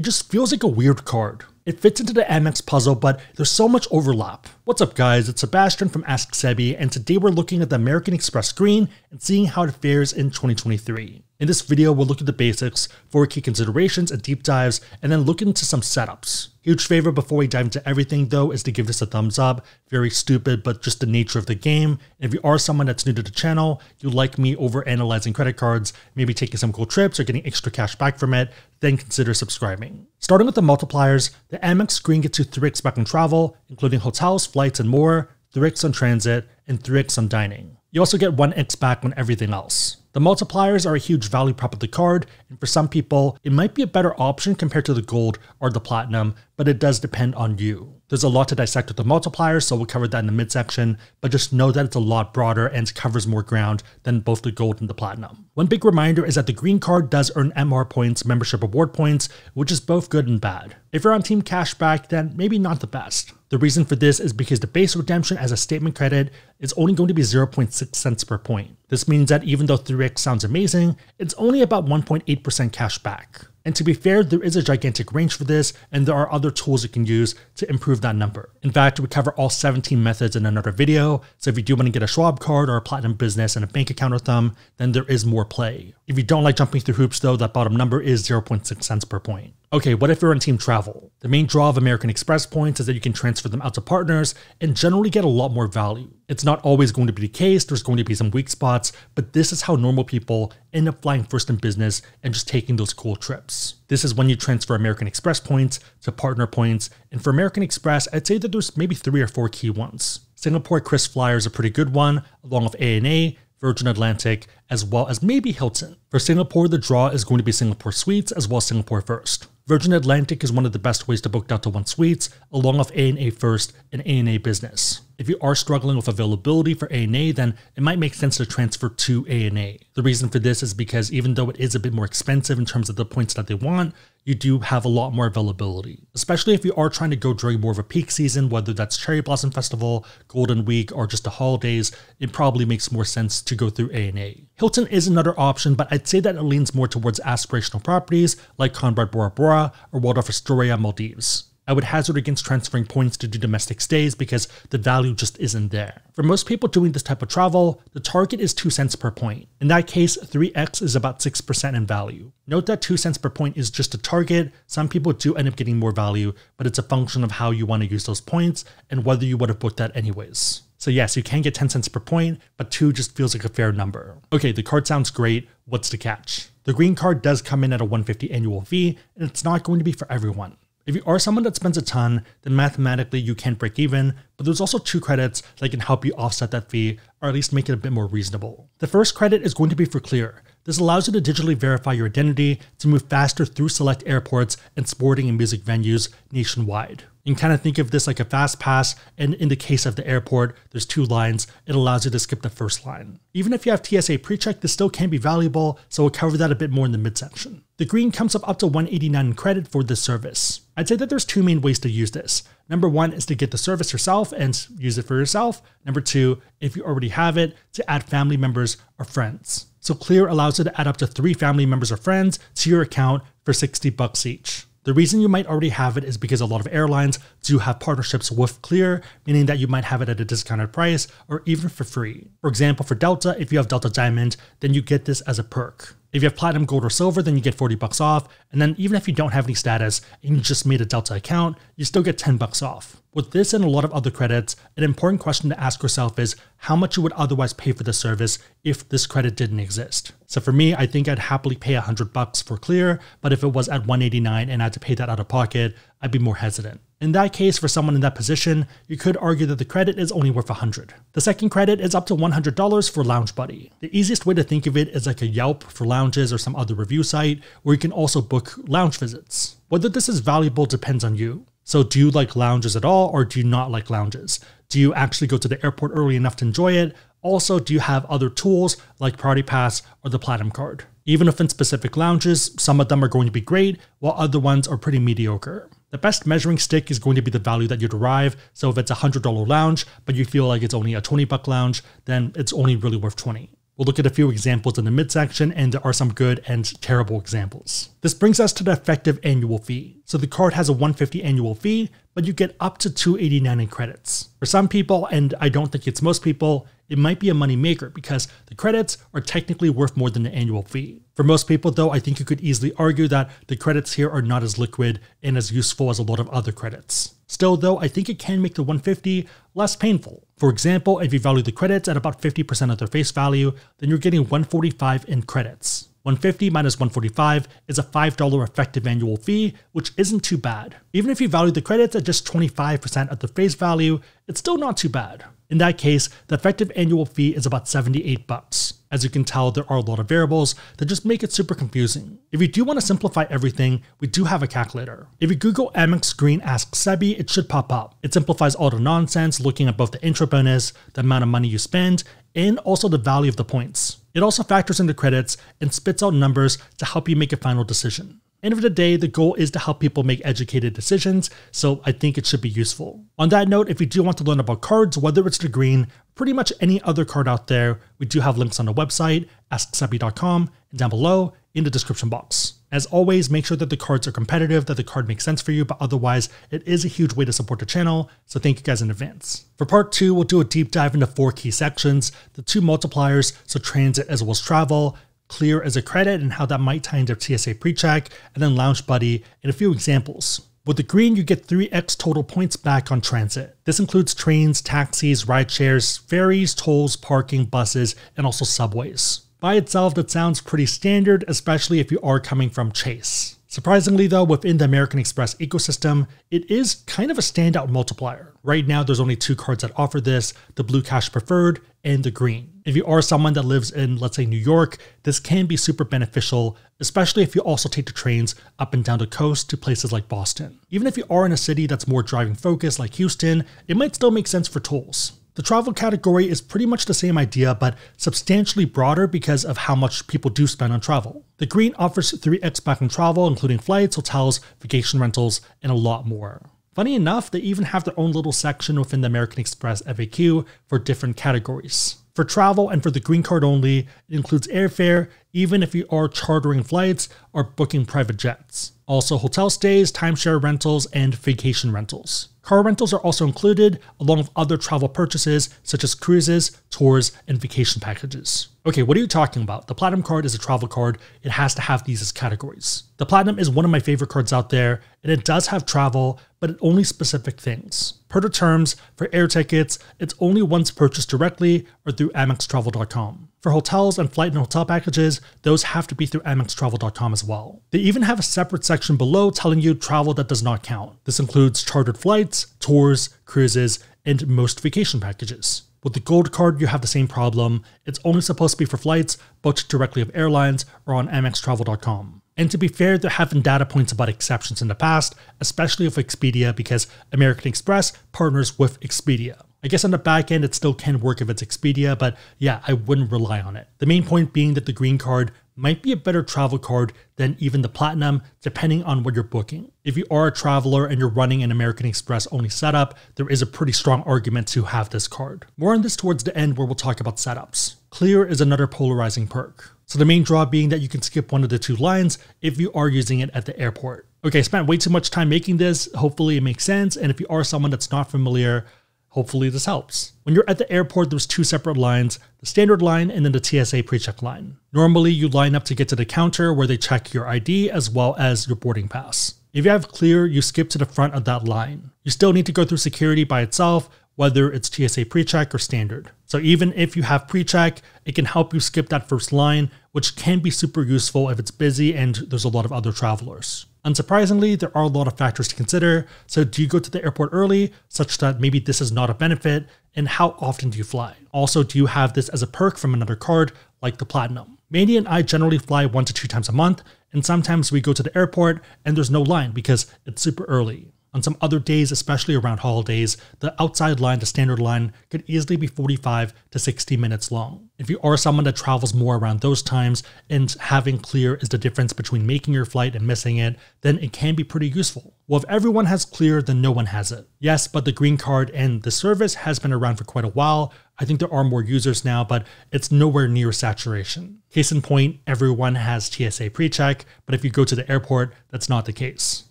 It just feels like a weird card. It fits into the Amex puzzle, but there's so much overlap. What's up guys, it's Sebastian from AskSebby, and today we're looking at the American Express screen and seeing how it fares in 2023. In this video, we'll look at the basics, 4 key considerations and deep dives, and then look into some setups. Huge favor before we dive into everything though is to give this a thumbs up. Very stupid, but just the nature of the game. And if you are someone that's new to the channel, you like me over analyzing credit cards, maybe taking some cool trips or getting extra cash back from it, then consider subscribing. Starting with the multipliers, the Amex screen gets you 3x back on travel, including hotels, flights, and more, 3x on transit, and 3x on dining. You also get 1x back on everything else. The multipliers are a huge value prop of the card, and for some people, it might be a better option compared to the gold or the platinum, but it does depend on you. There's a lot to dissect with the multipliers, so we'll cover that in the midsection, but just know that it's a lot broader and covers more ground than both the gold and the platinum. One big reminder is that the green card does earn MR points, membership award points, which is both good and bad. If you're on team cashback, then maybe not the best. The reason for this is because the base redemption as a statement credit is only going to be 0.6 cents per point. This means that even though 3x sounds amazing, it's only about 1.8% cash back. And to be fair, there is a gigantic range for this, and there are other tools you can use to improve that number. In fact, we cover all 17 methods in another video, so if you do want to get a Schwab card or a Platinum Business and a bank account with them, then there is more play. If you don't like jumping through hoops though, that bottom number is 0.6 cents per point. Okay, what if you're on team travel? The main draw of American Express points is that you can transfer them out to partners and generally get a lot more value. It's not always going to be the case, there's going to be some weak spots, but this is how normal people end up flying first in business and just taking those cool trips. This is when you transfer American Express points to partner points, and for American Express, I'd say that there's maybe 3 or 4 key ones. Singapore KrisFlyer is a pretty good one, along with ANA, Virgin Atlantic, as well as maybe Hilton. For Singapore, the draw is going to be Singapore Suites as well as Singapore First. Virgin Atlantic is one of the best ways to book Delta One Suites, along with ANA First and ANA Business. If you are struggling with availability for ANA, then it might make sense to transfer to ANA. The reason for this is because even though it is a bit more expensive in terms of the points that they want, you do have a lot more availability, especially if you are trying to go during more of a peak season, whether that's Cherry Blossom Festival, Golden Week, or just the holidays. It probably makes more sense to go through ANA. Hilton is another option, but I'd say that it leans more towards aspirational properties like Conrad Bora Bora or Waldorf Astoria Maldives. I would hazard against transferring points to do domestic stays because the value just isn't there. For most people doing this type of travel, the target is 2 cents per point. In that case, 3x is about 6% in value. Note that 2 cents per point is just a target. Some people do end up getting more value, but it's a function of how you want to use those points and whether you would have booked that anyways. So yes, you can get 10 cents per point, but 2 just feels like a fair number. Okay, the card sounds great. What's the catch? The green card does come in at a $150 annual fee, and it's not going to be for everyone. If you are someone that spends a ton, then mathematically you can break even, but there's also 2 credits that can help you offset that fee, or at least make it a bit more reasonable. The first credit is going to be for Clear. This allows you to digitally verify your identity to move faster through select airports and sporting and music venues nationwide. You can kind of think of this like a fast pass, and in the case of the airport, there's 2 lines. It allows you to skip the first line. Even if you have TSA PreCheck, this still can be valuable, so we'll cover that a bit more in the midsection. The green comes up to $189 in credit for this service. I'd say that there's 2 main ways to use this. Number 1 is to get the service yourself and use it for yourself. Number 2, if you already have it, to add family members or friends. So Clear allows you to add up to 3 family members or friends to your account for $60 each. The reason you might already have it is because a lot of airlines do have partnerships with Clear, meaning that you might have it at a discounted price or even for free. For example, for Delta, if you have Delta Diamond, then you get this as a perk. If you have Platinum, Gold, or Silver, then you get $40 off, and then even if you don't have any status and you just made a Delta account, you still get $10 off. With this and a lot of other credits, an important question to ask yourself is how much you would otherwise pay for the service if this credit didn't exist. So for me, I think I'd happily pay $100 for Clear, but if it was at $189 and I had to pay that out of pocket, I'd be more hesitant. In that case, for someone in that position, you could argue that the credit is only worth $100. The second credit is up to $100 for LoungeBuddy. The easiest way to think of it is like a Yelp for lounges or some other review site where you can also book lounge visits. Whether this is valuable depends on you. So do you like lounges at all, or do you not like lounges? Do you actually go to the airport early enough to enjoy it? Also, do you have other tools like Priority Pass or the Platinum Card? Even within specific lounges, some of them are going to be great, while other ones are pretty mediocre. The best measuring stick is going to be the value that you derive, so if it's a $100 lounge, but you feel like it's only a $20 lounge, then it's only really worth $20. We'll look at a few examples in the midsection, and there are some good and terrible examples. This brings us to the effective annual fee. So the card has a $150 annual fee, but you get up to $289 in credits. For some people, and I don't think it's most people, it might be a moneymaker because the credits are technically worth more than the annual fee. For most people though, I think you could easily argue that the credits here are not as liquid and as useful as a lot of other credits. Still though, I think it can make the $150 less painful. For example, if you value the credits at about 50% of their face value, then you're getting $145 in credits. 150 minus 145 is a $5 effective annual fee, which isn't too bad. Even if you value the credits at just 25% of the face value, it's still not too bad. In that case, the effective annual fee is about $78. As you can tell, there are a lot of variables that just make it super confusing. If you do want to simplify everything, we do have a calculator. If you Google Amex Green Ask Sebby, it should pop up. It simplifies all the nonsense, looking at both the intro bonus, the amount of money you spend, and also the value of the points. It also factors in the credits and spits out numbers to help you make a final decision. End of the day, the goal is to help people make educated decisions, so I think it should be useful. On that note, if you do want to learn about cards, whether it's the green, pretty much any other card out there, we do have links on the website, AskSebby.com, and down below in the description box. As always, make sure that the cards are competitive, that the card makes sense for you, but otherwise it is a huge way to support the channel, so thank you guys in advance. For part two, we'll do a deep dive into four key sections, the two multipliers, so transit as well as travel, Clear as a credit and how that might tie into TSA PreCheck, and then LoungeBuddy and a few examples. With the green, you get 3x total points back on transit. This includes trains, taxis, ride shares, ferries, tolls, parking, buses, and also subways. By itself, that sounds pretty standard, especially if you are coming from Chase. Surprisingly though, within the American Express ecosystem, it is kind of a standout multiplier. Right now, there's only two cards that offer this, the blue cash preferred and the green. If you are someone that lives in, let's say, New York, this can be super beneficial, especially if you also take the trains up and down the coast to places like Boston. Even if you are in a city that's more driving focused like Houston, it might still make sense for tolls. The travel category is pretty much the same idea, but substantially broader because of how much people do spend on travel. The green offers 3x back on travel, including flights, hotels, vacation rentals, and a lot more. Funny enough, they even have their own little section within the American Express FAQ for different categories. For travel and for the green card only, it includes airfare, even if you are chartering flights or booking private jets. Also hotel stays, timeshare rentals, and vacation rentals. Car rentals are also included, along with other travel purchases such as cruises, tours, and vacation packages. Okay, what are you talking about? The Platinum card is a travel card. It has to have these as categories. The Platinum is one of my favorite cards out there, and it does have travel, but only specific things. Per the terms, for air tickets, it's only once purchased directly or through AmexTravel.com. For hotels and flight and hotel packages, those have to be through AmexTravel.com as well. They even have a separate section below telling you travel that does not count. This includes chartered flights, tours, cruises, and most vacation packages. With the gold card, you have the same problem. It's only supposed to be for flights booked directly of airlines or on AmexTravel.com. And to be fair, there have been data points about exceptions in the past, especially with Expedia, because American Express partners with Expedia. I guess on the back end, it still can work if it's Expedia, but yeah, I wouldn't rely on it. The main point being that the green card might be a better travel card than even the Platinum, depending on what you're booking. If you are a traveler and you're running an American Express only setup, there is a pretty strong argument to have this card. More on this towards the end where we'll talk about setups. Clear is another polarizing perk. So the main draw being that you can skip one of the two lines if you are using it at the airport. Okay, I spent way too much time making this. Hopefully it makes sense. And if you are someone that's not familiar, hopefully this helps. When you're at the airport, there's two separate lines, the standard line and then the TSA PreCheck line. Normally you line up to get to the counter where they check your ID as well as your boarding pass. If you have Clear, you skip to the front of that line. You still need to go through security by itself, whether it's TSA PreCheck or standard. So even if you have PreCheck, it can help you skip that first line, which can be super useful if it's busy and there's a lot of other travelers. Unsurprisingly, there are a lot of factors to consider. So do you go to the airport early, such that maybe this is not a benefit, and how often do you fly? Also, do you have this as a perk from another card like the Platinum? Mandy and I generally fly 1 to 2 times a month, and sometimes we go to the airport and there's no line because it's super early. On some other days, especially around holidays, the outside line, the standard line, could easily be 45 to 60 minutes long. If you are someone that travels more around those times and having Clear is the difference between making your flight and missing it, then it can be pretty useful. Well, if everyone has cleared, then no one has it. Yes, but the green card and the service has been around for quite a while. I think there are more users now, but it's nowhere near saturation. Case in point, everyone has TSA PreCheck, but if you go to the airport, that's not the case.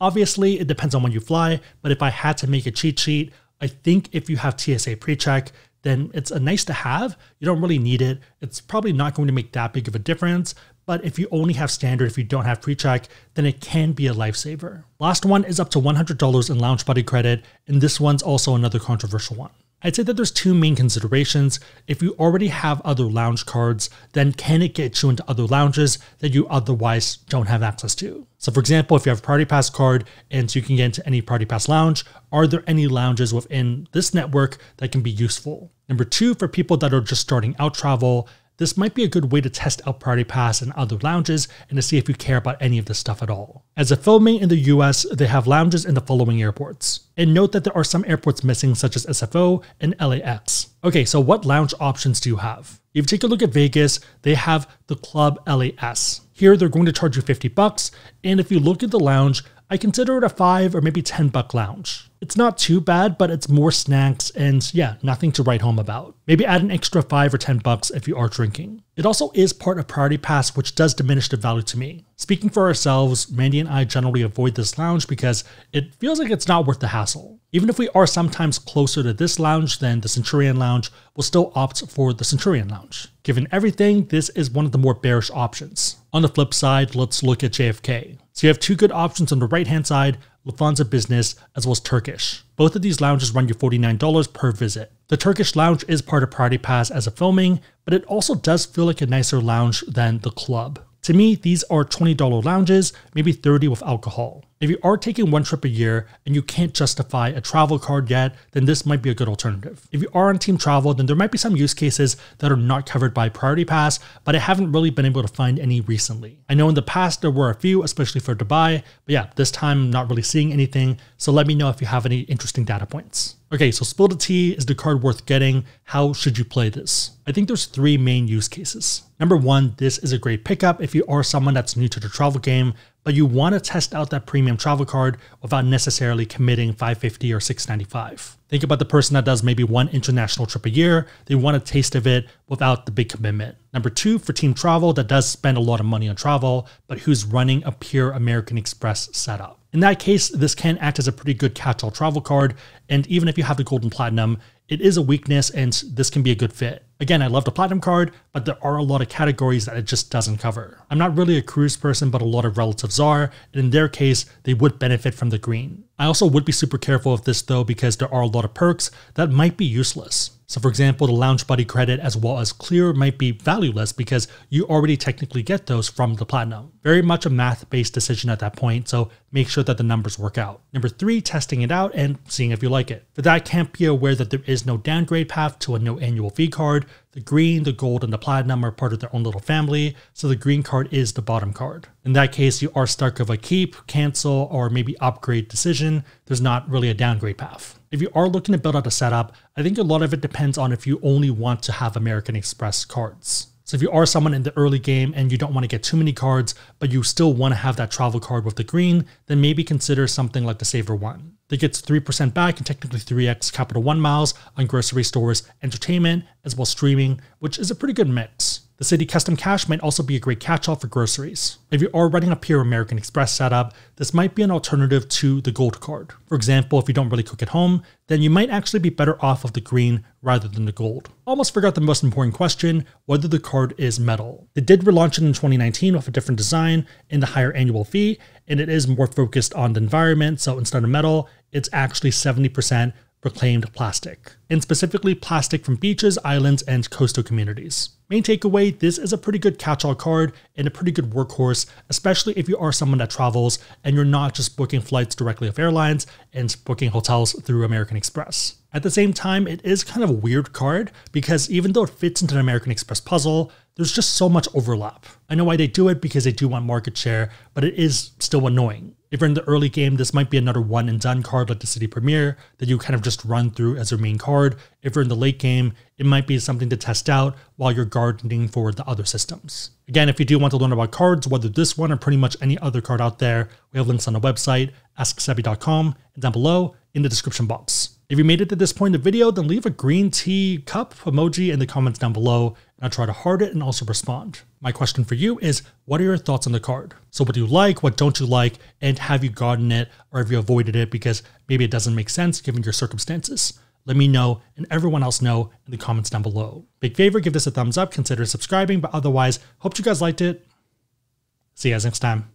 Obviously, it depends on when you fly, but if I had to make a cheat sheet, I think if you have TSA PreCheck, then it's a nice to have. You don't really need it. It's probably not going to make that big of a difference. But if you only have standard, if you don't have PreCheck, then it can be a lifesaver. Last one is up to $100 in LoungeBuddy credit, and this one's also another controversial one. I'd say that there's two main considerations. If you already have other lounge cards, then can it get you into other lounges that you otherwise don't have access to? So for example, if you have a Priority Pass card and so you can get into any Priority Pass lounge, are there any lounges within this network that can be useful? Number two, for people that are just starting out travel, this might be a good way to test out Priority Pass and other lounges and to see if you care about any of this stuff at all. As of filming in the US, they have lounges in the following airports. And note that there are some airports missing such as SFO and LAX. Okay, so what lounge options do you have? If you take a look at Vegas, they have the Club LAS. Here, they're going to charge you $50, and if you look at the lounge, I consider it a $5 or maybe $10 lounge. It's not too bad, but it's more snacks and yeah, nothing to write home about. Maybe add an extra $5 or $10 if you are drinking. It also is part of Priority Pass, which does diminish the value to me. Speaking for ourselves, Mandy and I generally avoid this lounge because it feels like it's not worth the hassle. Even if we are sometimes closer to this lounge than the Centurion Lounge, we'll still opt for the Centurion Lounge. Given everything, this is one of the more bearish options. On the flip side, let's look at JFK. So you have two good options on the right-hand side, Lufthansa Business, as well as Turkish. Both of these lounges run you $49 per visit. The Turkish lounge is part of Priority Pass as a filming, but it also does feel like a nicer lounge than the club. To me, these are $20 lounges, maybe $30 with alcohol. If you are taking one trip a year and you can't justify a travel card yet, then this might be a good alternative. If you are on team travel, then there might be some use cases that are not covered by Priority Pass, but I haven't really been able to find any recently. I know in the past there were a few, especially for Dubai, but yeah, this time I'm not really seeing anything. So let me know if you have any interesting data points. Okay, so Spill the Tea, is the card worth getting? How should you play this? I think there's three main use cases. Number one, this is a great pickup if you are someone that's new to the travel game, but you want to test out that premium travel card without necessarily committing $550 or $695. Think about the person that does maybe one international trip a year. They want a taste of it without the big commitment. Number two, for team travel that does spend a lot of money on travel, but who's running a pure American Express setup. In that case, this can act as a pretty good catch-all travel card, and even if you have the gold and platinum, it is a weakness and this can be a good fit. Again, I love the platinum card, but there are a lot of categories that it just doesn't cover. I'm not really a cruise person, but a lot of relatives are, and in their case, they would benefit from the green. I also would be super careful of this though, because there are a lot of perks that might be useless. So for example, the LoungeBuddy credit as well as Clear might be valueless because you already technically get those from the platinum. Very much a math-based decision at that point, so make sure that the numbers work out. Number three, testing it out and seeing if you like it. For that, camp, be aware that there is no downgrade path to a no annual fee card. The green, the gold, and the platinum are part of their own little family, so the green card is the bottom card. In that case, you are stuck with a keep, cancel, or maybe upgrade decision. There's not really a downgrade path. If you are looking to build out a setup, I think a lot of it depends on if you only want to have American Express cards. So if you are someone in the early game and you don't want to get too many cards, but you still want to have that travel card with the green, then maybe consider something like the Saver One. That gets 3% back and technically 3x Capital One miles on grocery stores, entertainment, as well as streaming, which is a pretty good mix. The City Custom Cash might also be a great catch-all for groceries. If you are running a pure American Express setup, this might be an alternative to the gold card. For example, if you don't really cook at home, then you might actually be better off of the green rather than the gold. Almost forgot the most important question, whether the card is metal. They did relaunch it in 2019 with a different design and the higher annual fee, and it is more focused on the environment, so instead of metal, it's actually 70% reclaimed plastic, and specifically plastic from beaches, islands, and coastal communities. Main takeaway, this is a pretty good catch-all card and a pretty good workhorse, especially if you are someone that travels and you're not just booking flights directly with airlines and booking hotels through American Express. At the same time, it is kind of a weird card because even though it fits into an American Express puzzle, there's just so much overlap. I know why they do it because they do want market share, but it is still annoying. If you're in the early game, this might be another one and done card like the City Premier that you kind of just run through as your main card. If you're in the late game, it might be something to test out while you're gardening for the other systems. Again, if you do want to learn about cards, whether this one or pretty much any other card out there, we have links on the website, AskSebby.com, and down below in the description box. If you made it to this point in the video, then leave a green tea cup emoji in the comments down below, and I'll try to heart it and also respond. My question for you is, what are your thoughts on the card? So what do you like, what don't you like, and have you gotten it, or have you avoided it because maybe it doesn't make sense given your circumstances? Let me know and everyone else know in the comments down below. Big favor, give this a thumbs up, consider subscribing, but otherwise, hope you guys liked it. See you guys next time.